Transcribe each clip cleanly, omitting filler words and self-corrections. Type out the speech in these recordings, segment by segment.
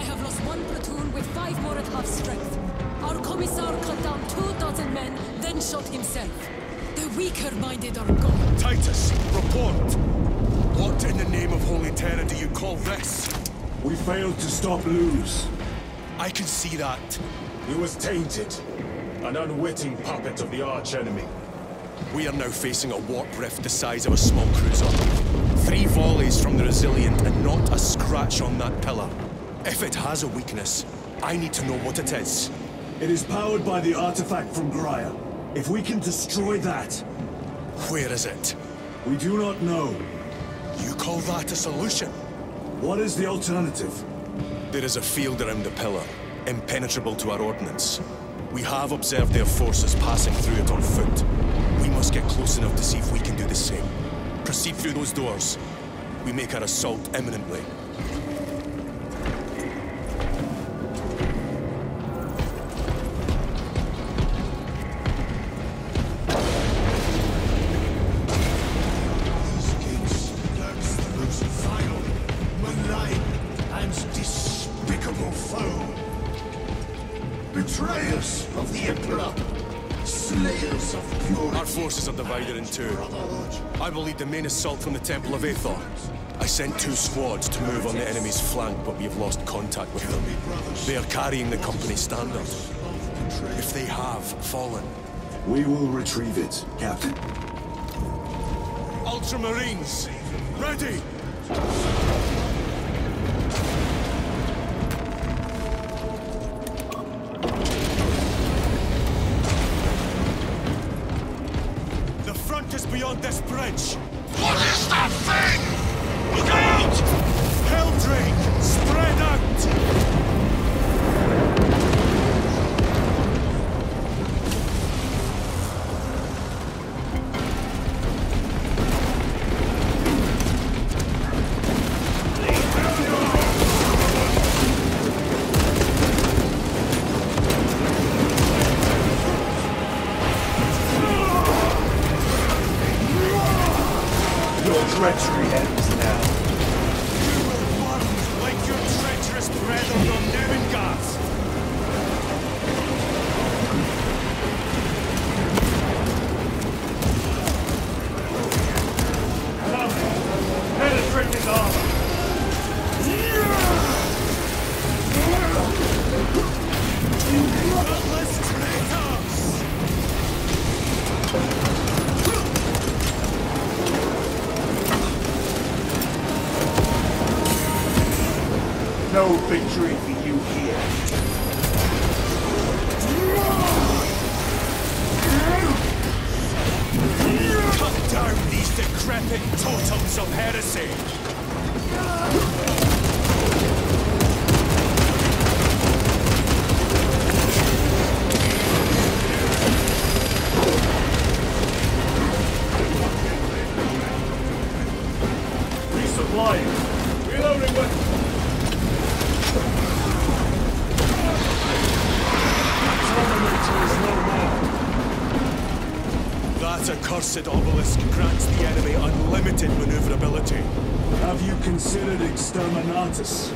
I have lost one platoon with 5 more at half strength. Our commissar cut down 2 dozen men, then shot himself. The weaker-minded are gone. Titus, report! What in the name of Holy Terror do you call this? We failed to stop Luce. I can see that. He was tainted. An unwitting puppet of the arch-enemy. We are now facing a warp rift the size of a small cruiser. 3 volleys from the Resilient and not a scratch on that pillar. If it has a weakness, I need to know what it is. It is powered by the artifact from Grya. If we can destroy that... Where is it? We do not know. You call that a solution? What is the alternative? There is a field around the pillar, impenetrable to our ordnance. We have observed their forces passing through it on foot. We must get close enough to see if we can do the same. Proceed through those doors. We make our assault imminently. I will lead the main assault from the Temple of Aethor. I sent 2 squads to move on the enemy's flank, but we have lost contact with them. They are carrying the company standard. If they have fallen... We will retrieve it, Captain. Ultramarines, ready! Beyond this bridge. What is that thing? Look out! Helldrake, spread Cursed obelisk grants the enemy unlimited maneuverability. Have you considered exterminatus?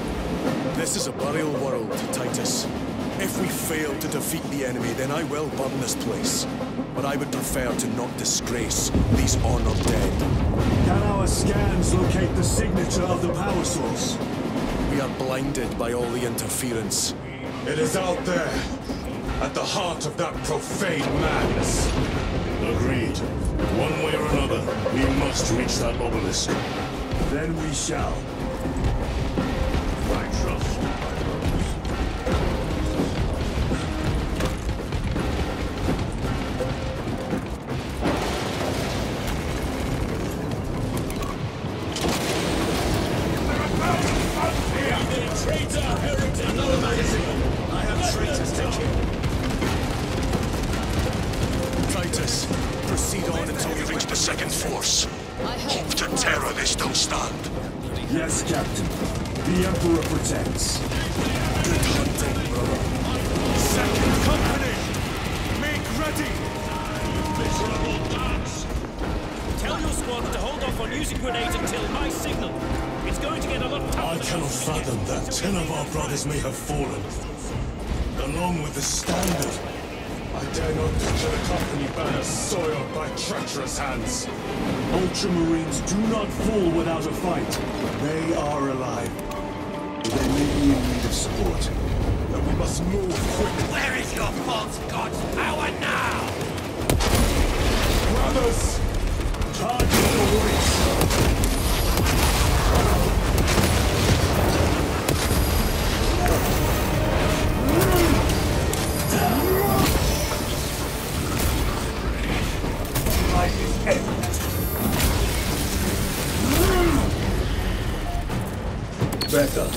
This is a burial world, Titus. If we fail to defeat the enemy, then I will burn this place. But I would prefer to not disgrace these honored dead. Can our scans locate the signature of the power source? We are blinded by all the interference. It is out there, at the heart of that profane madness. Agreed. One way or another, we must reach that obelisk. Then we shall. I trust. Tell your squad to hold off on using grenades until my signal. It's going to get a lot tougher. I cannot fathom that 10 of our brothers may have fallen, along with the standard. I dare not picture the company banner soiled by treacherous hands. Ultramarines do not fall without a fight. They are alive. They may be in need of support. But we must move quickly. Where is your false god's power now? Brothers! Target the warriors! Better.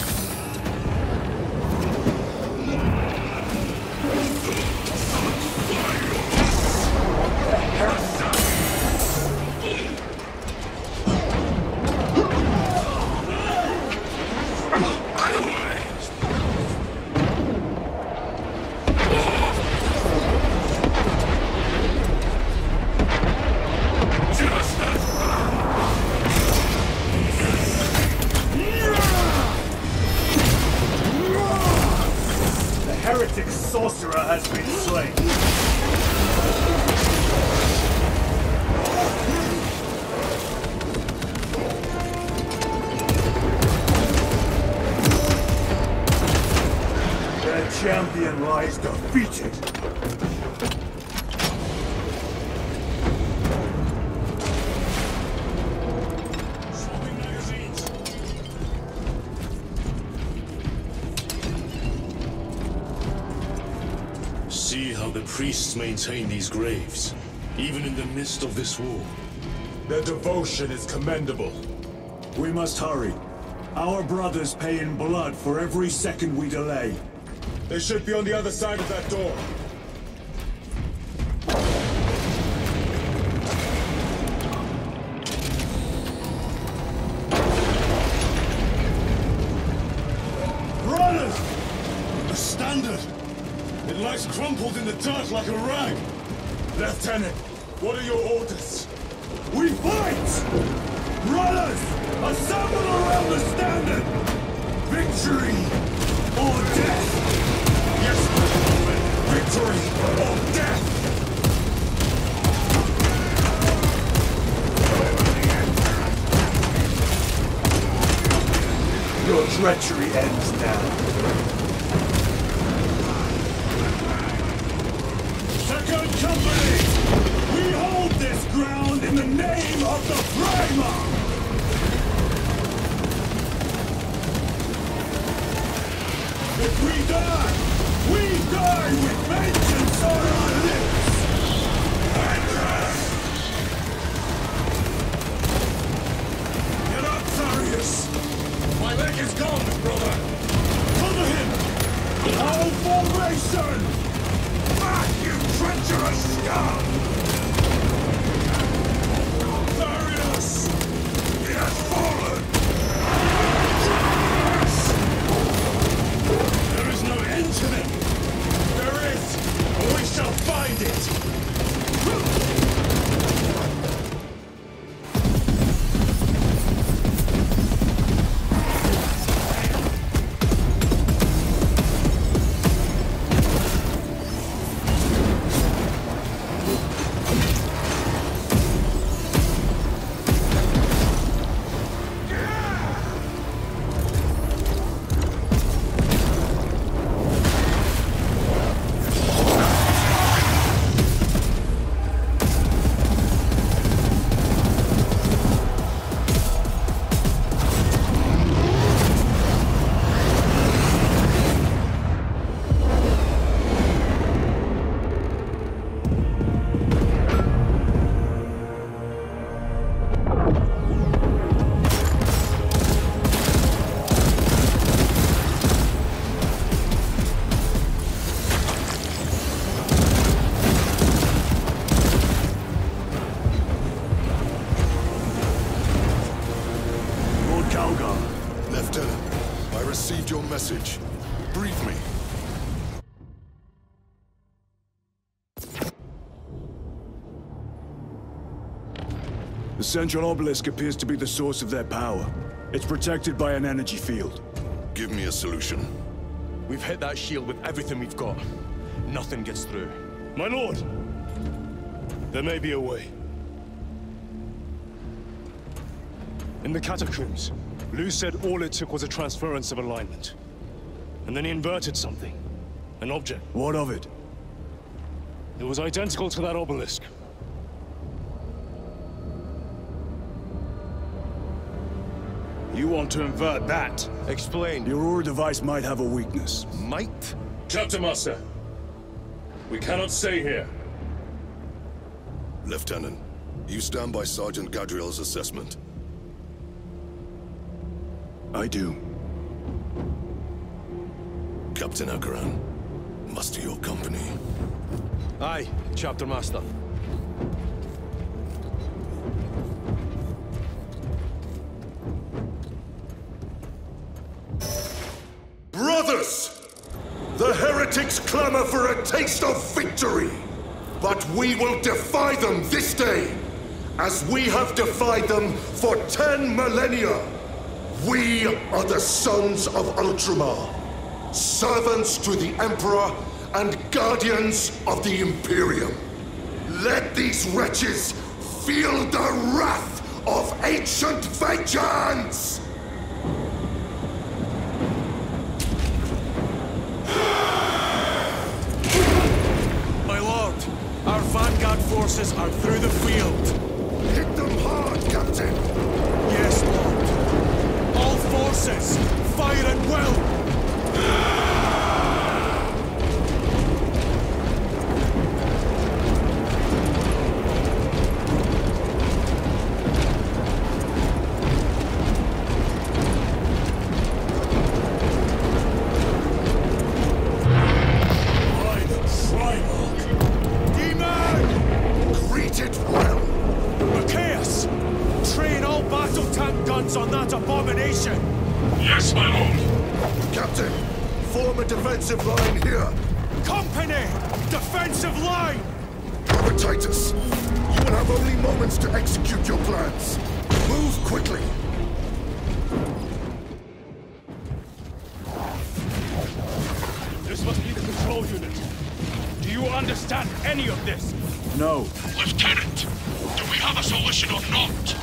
Priests maintain these graves, even in the midst of this war. Their devotion is commendable. We must hurry. Our brothers pay in blood for every second we delay. They should be on the other side of that door. Crumpled in the dirt like a rag. Lieutenant, what are your orders? We fight! Brothers, assemble around the standard! Victory or death! Yes, my gentlemen, victory or death! Your treachery ends now. Company, we hold this ground in the name of the Primarch! If we die with vengeance on our lips! Get up, Zarius! My leg is gone, brother! Cover him! Our formation! You treacherous scum! Zarius! He has fallen! There is no end to them! There is, and we shall find it! The central obelisk appears to be the source of their power. It's protected by an energy field. Give me a solution. We've hit that shield with everything we've got. Nothing gets through. My lord! There may be a way. In the catacombs, Luce said all it took was a transference of alignment. And then he inverted something. An object. What of it? It was identical to that obelisk. You want to invert that? Explain. Your Aura device might have a weakness. Might? Chapter Master, we cannot stay here. Lieutenant, you stand by Sergeant Gadriel's assessment. I do. Captain Acheran, muster your company. Aye, Chapter Master. Brothers! The heretics clamor for a taste of victory! But we will defy them this day, as we have defied them for 10 millennia. We are the sons of Ultramar, servants to the Emperor and guardians of the Imperium. Let these wretches feel the wrath of ancient vengeance! My lord, our vanguard forces are through the field. Hit them hard, Captain. Yes, lord. All forces, fire at will.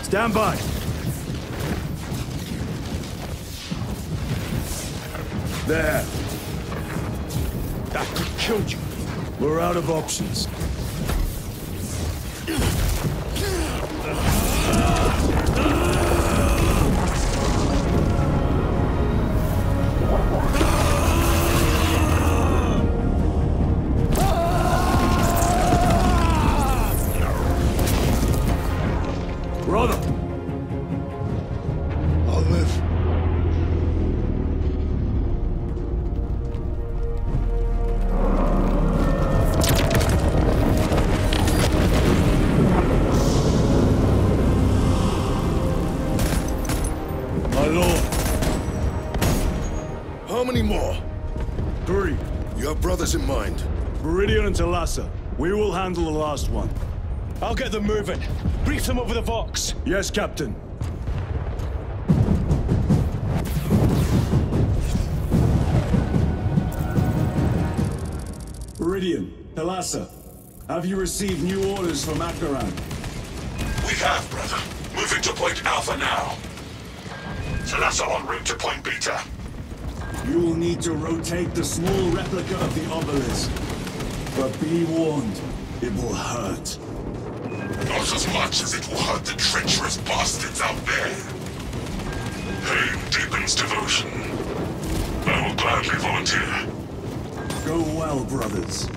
Stand by! There. That could kill you. We're out of options. In mind. Meridian and Thelassa. We will handle the last one. I'll get them moving. Brief them over the Vox. Yes, Captain. Meridian, Thelassa, have you received new orders from Acheran? We have, brother. Moving to Point Alpha now. Thelassa en route to Point Beta. You will need to rotate the small replica of the obelisk. But be warned, it will hurt. Not as much as it will hurt the treacherous bastards out there. Pain deepens devotion. I will gladly volunteer. Go well, brothers.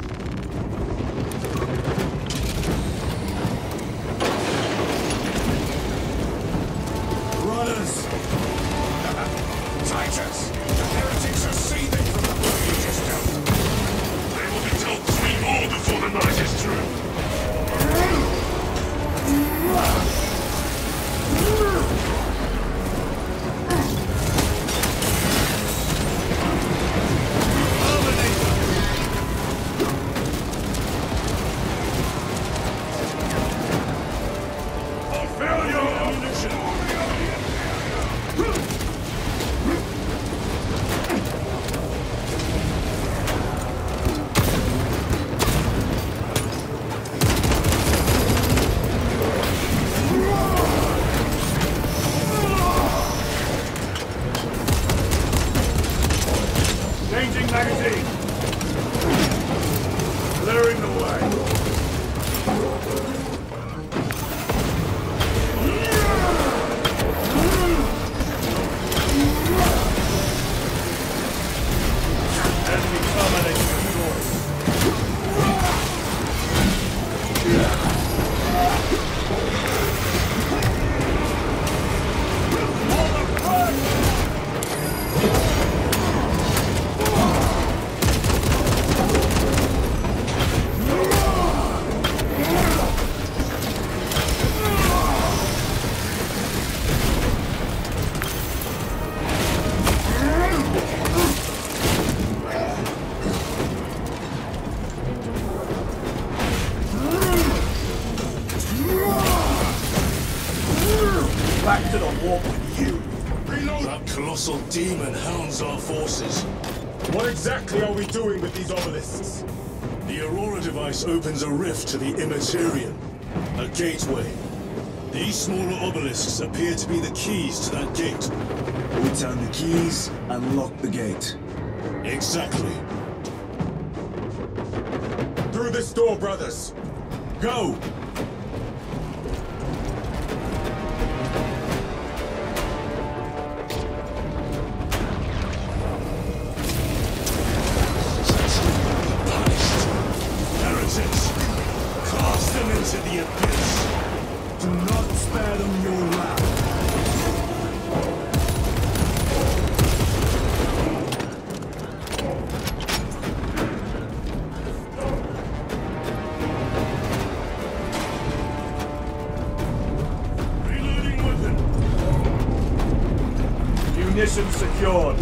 Titus! The heretics are seething from the blood you just dealt. They will be dealt 3 more before the night is through. Terminate them! I'll fail your ammunition! magazine. Clearing the way. Enemy dominating the north. All the front! Back to the war with you. Reload. That colossal demon hounds our forces. What exactly are we doing with these obelisks? The Aurora device opens a rift to the Immaterium, a gateway. These smaller obelisks appear to be the keys to that gate. We turn the keys and lock the gate. Exactly. Through this door, brothers. Go! Secured.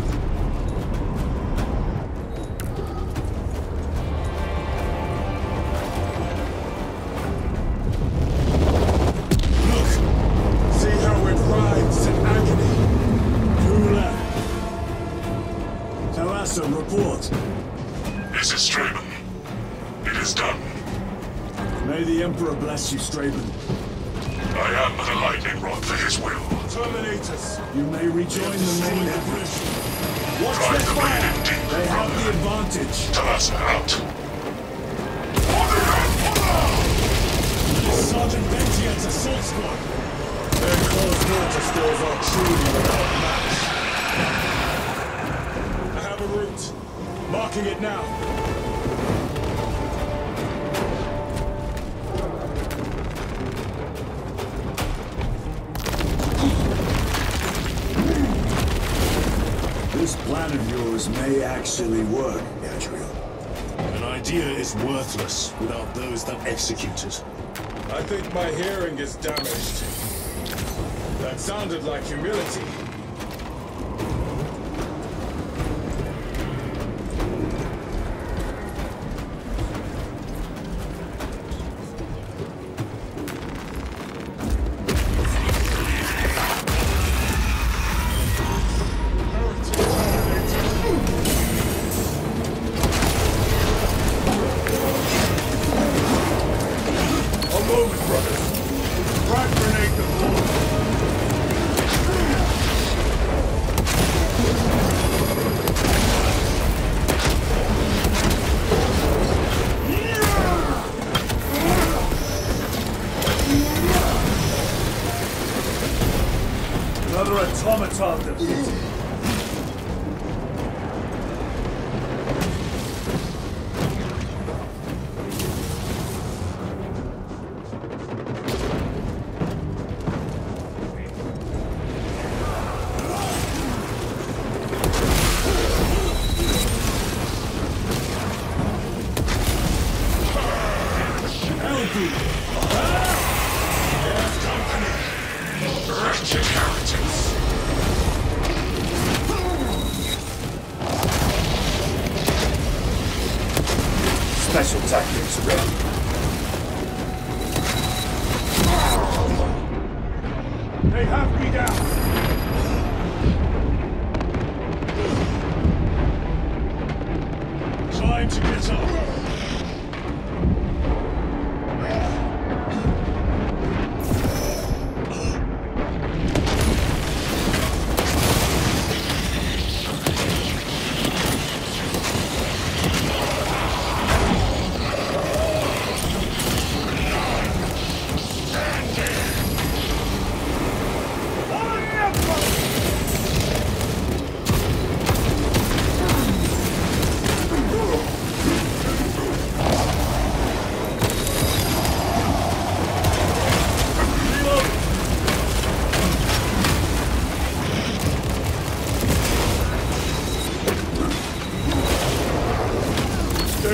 Actually work, Adriel. An idea is worthless without those that execute it. I think my hearing is damaged. That sounded like humility.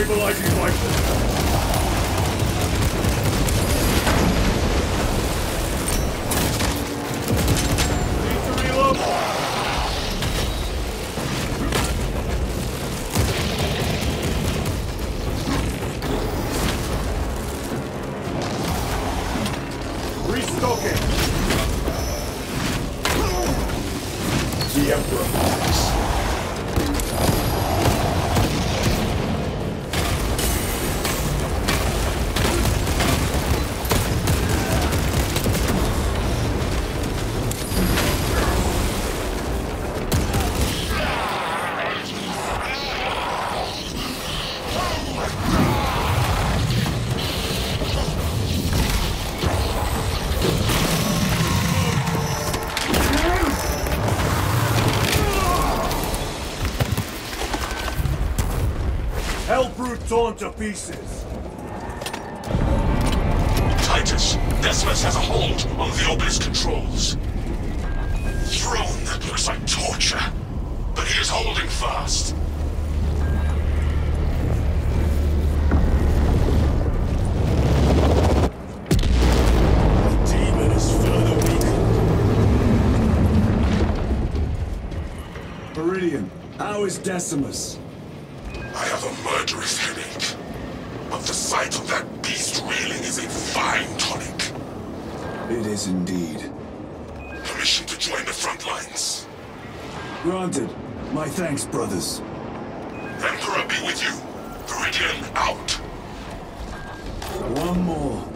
Stabilizing rifle. Torn to pieces. Titus, Decimus has a hold on the obelisk controls. Throne that looks like torture, but he is holding fast. The demon is further weakened. Meridian, how is Decimus? I have a murderous headache, but the sight of that beast reeling is a fine tonic. It is indeed. Permission to join the front lines. Granted. My thanks, brothers. Emperor be with you. Meridian out. One more.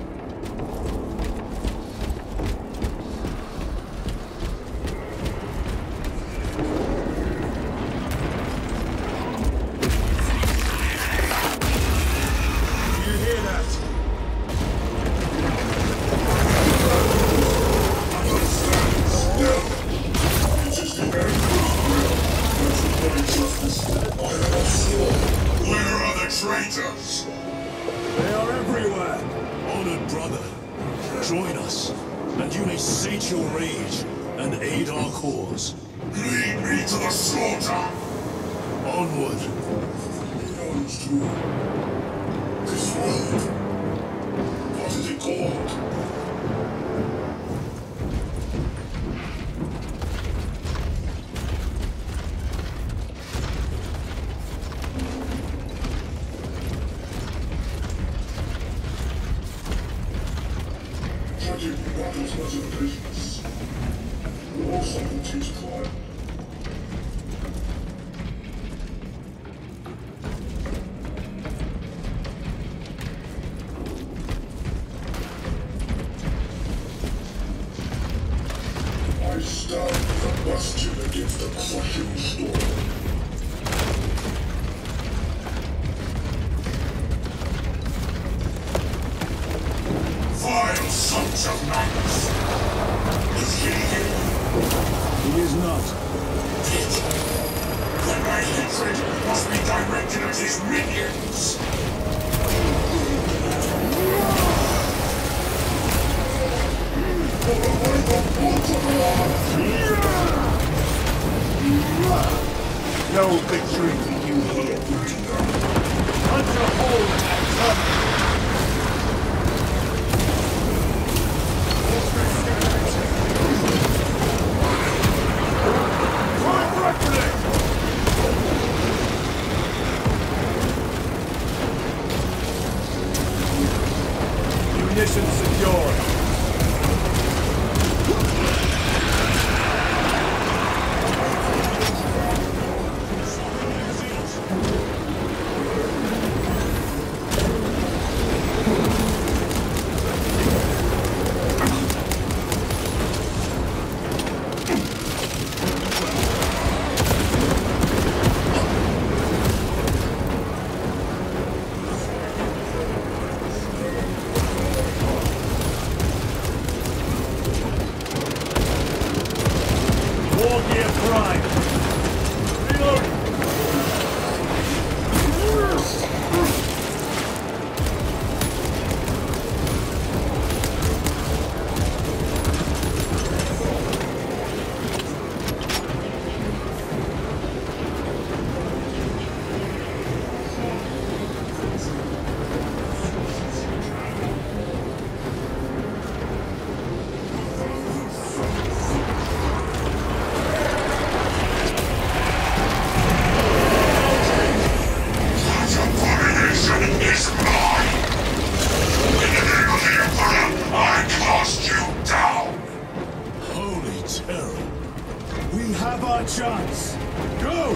Let's go!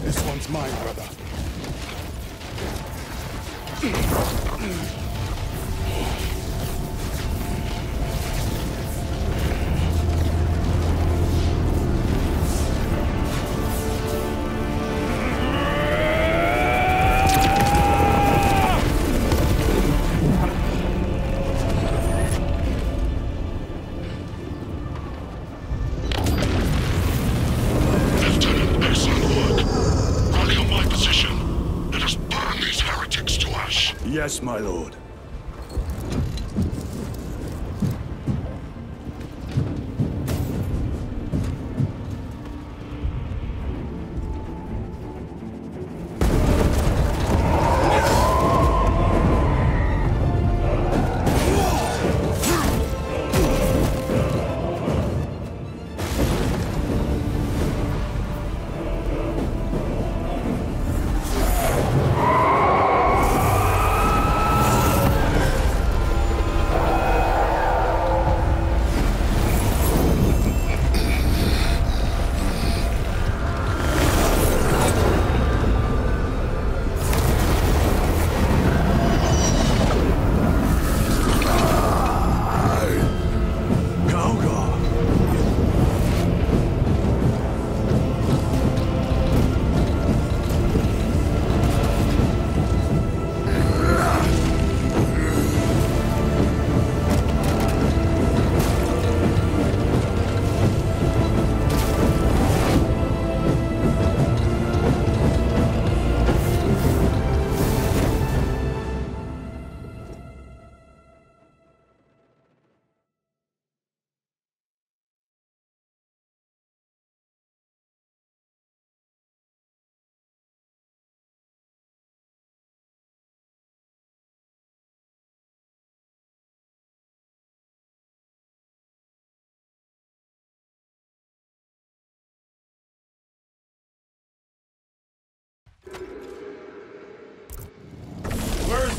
This one's mine, brother. Yes, my lord.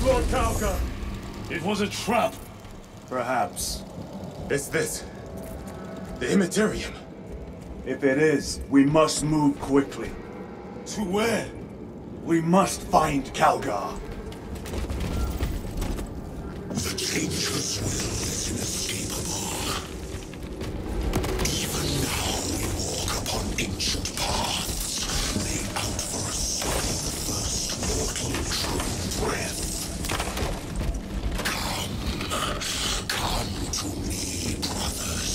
Lord Calgar! It was a trap! Perhaps. It's this. The Immaterium. If it is, we must move quickly. To where? We must find Calgar. The dangerous will is inescapable. Even now we walk upon ancient paths, laid out for a soul the first mortal true breath. To me, brothers,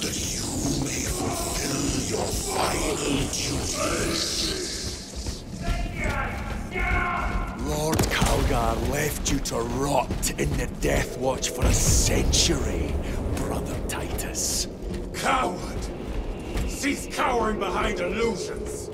that you may fulfill your final duties. Lord Calgar left you to rot in the Death Watch for a century, Brother Titus. Coward! Cease cowering behind illusions!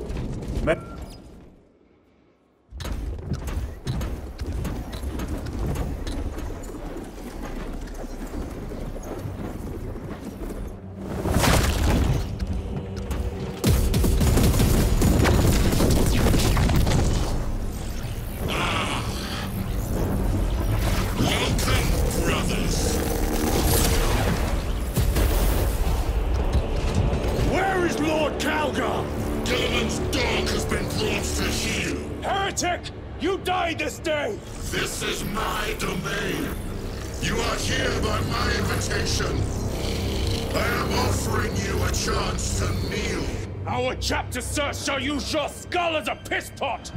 Chapter search shall use your skull as a piss pot!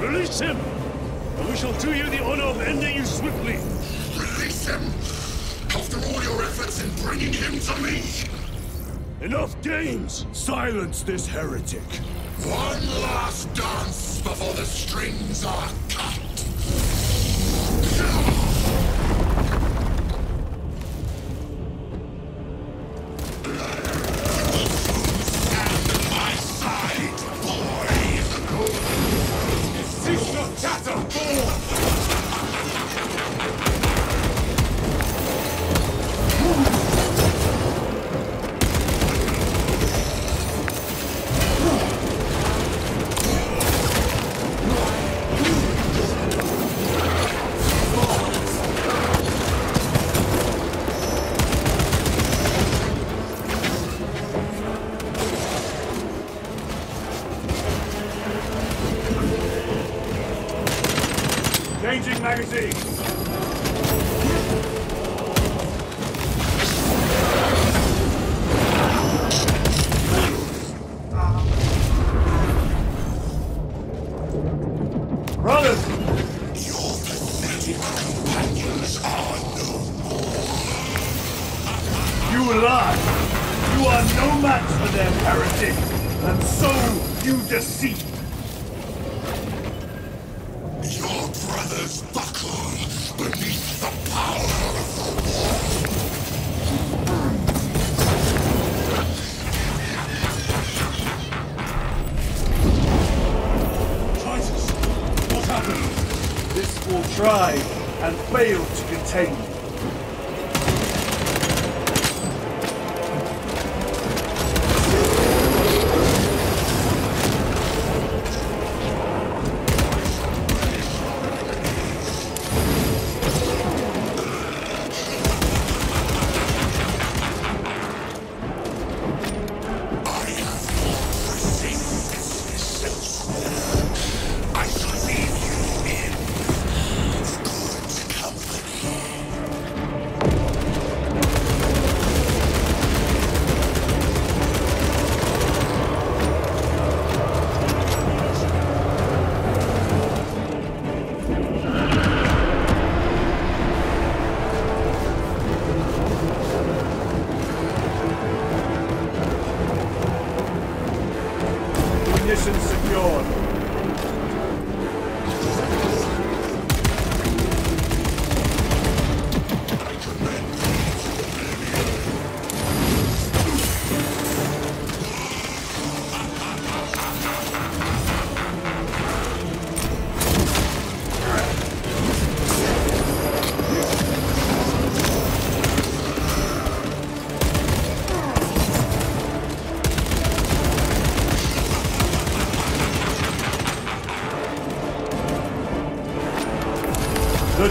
Release him! After all your efforts in bringing him to me! Enough games! Silence this heretic! One last dance before the strings are cut!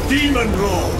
Demon roll!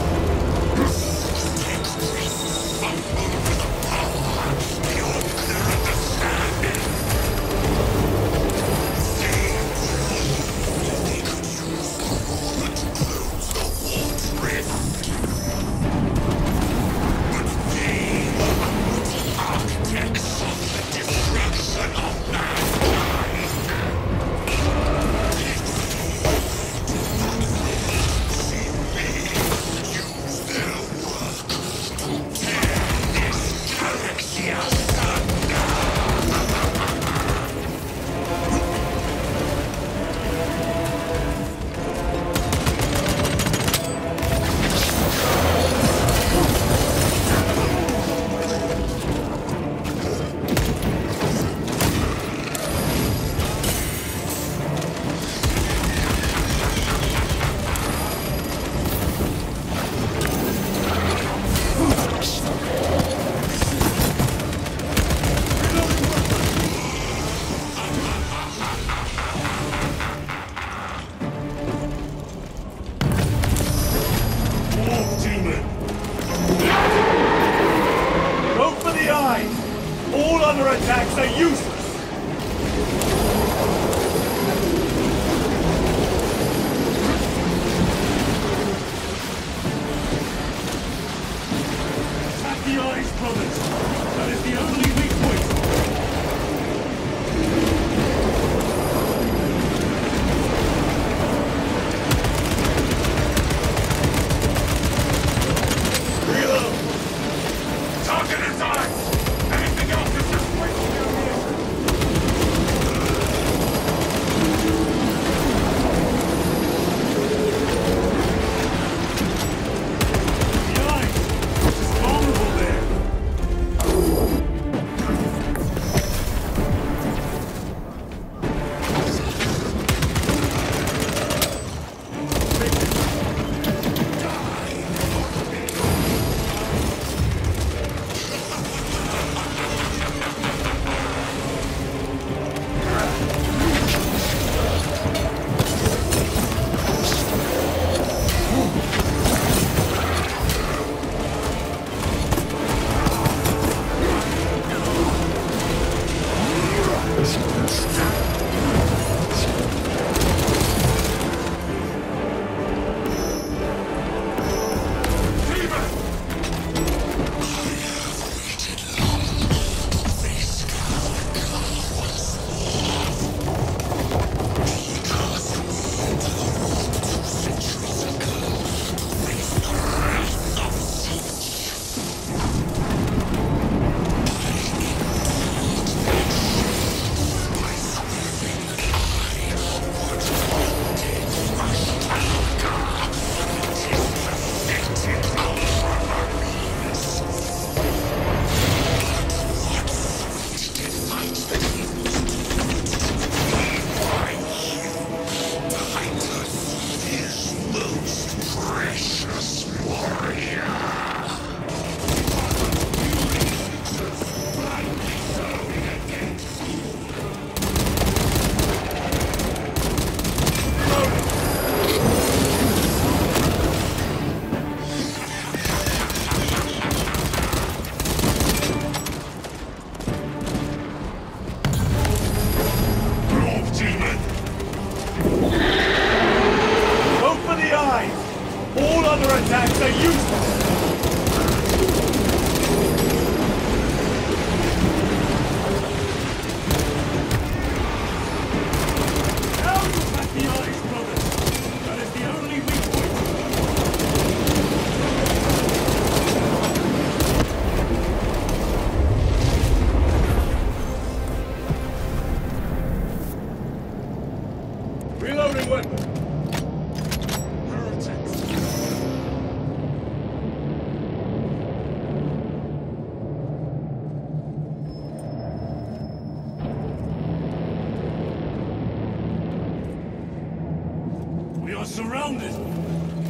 surrounded.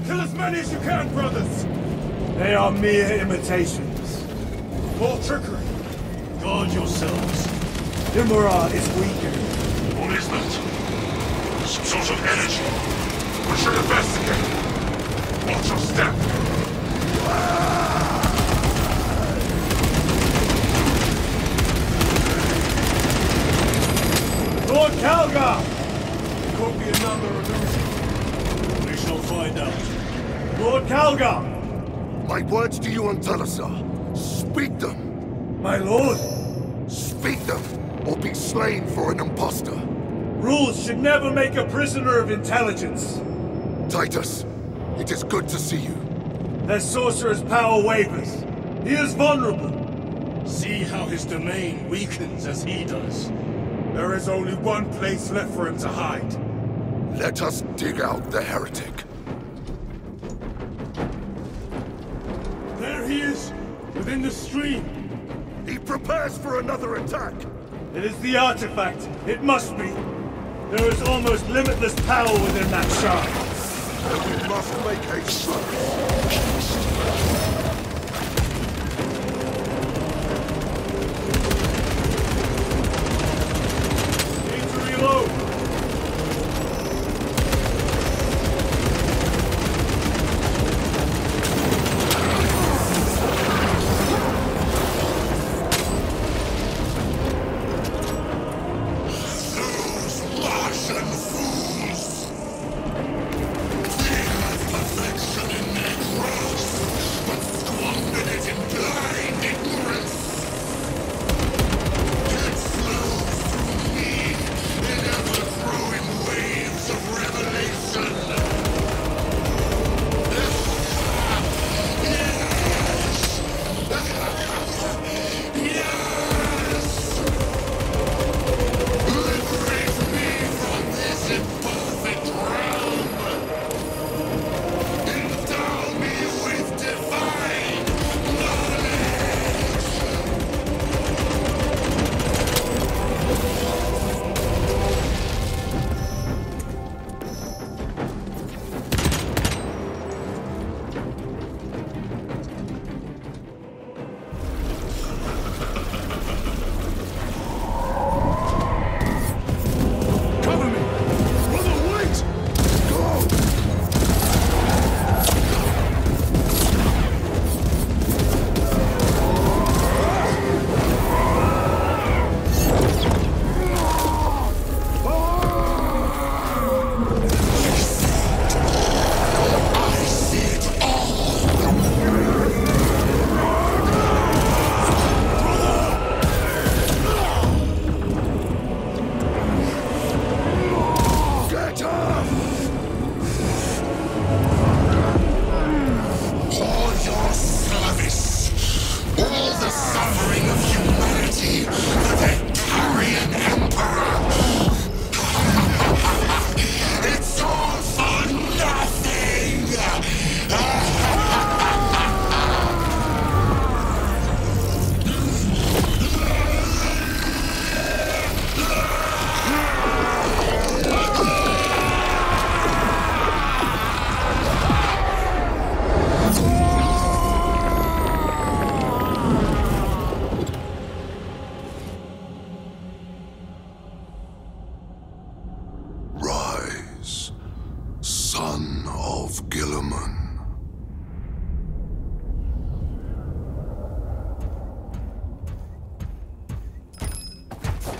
Kill as many as you can, brothers. They are mere imitations. More trickery. Guard yourselves. Imura is weaker. What is that? Some sort of energy. We should investigate. Watch your step. Lord Calgar! It could be another illusion. We shall find out. Lord Calgar! My words to you on Thelassa. Speak them! My lord! Speak them, or be slain for an impostor. Rules should never make a prisoner of intelligence. Titus, it is good to see you. Their sorcerer's power wavers. He is vulnerable. See how his domain weakens as he does. There is only one place left for him to hide. Let us dig out the heretic. There he is, within the stream. He prepares for another attack. It is the artifact. It must be. There is almost limitless power within that shard. And we must make a strike.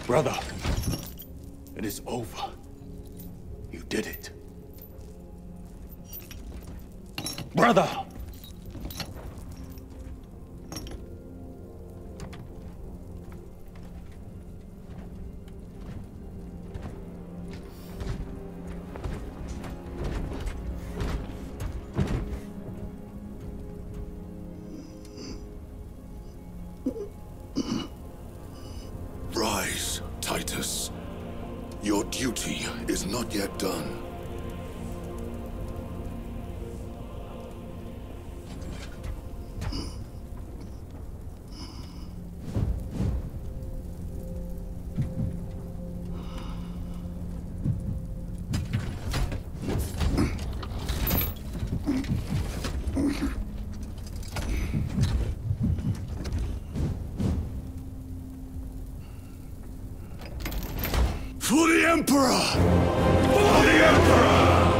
Brother, it is over. You did it. Brother! for the Emperor! For the Emperor!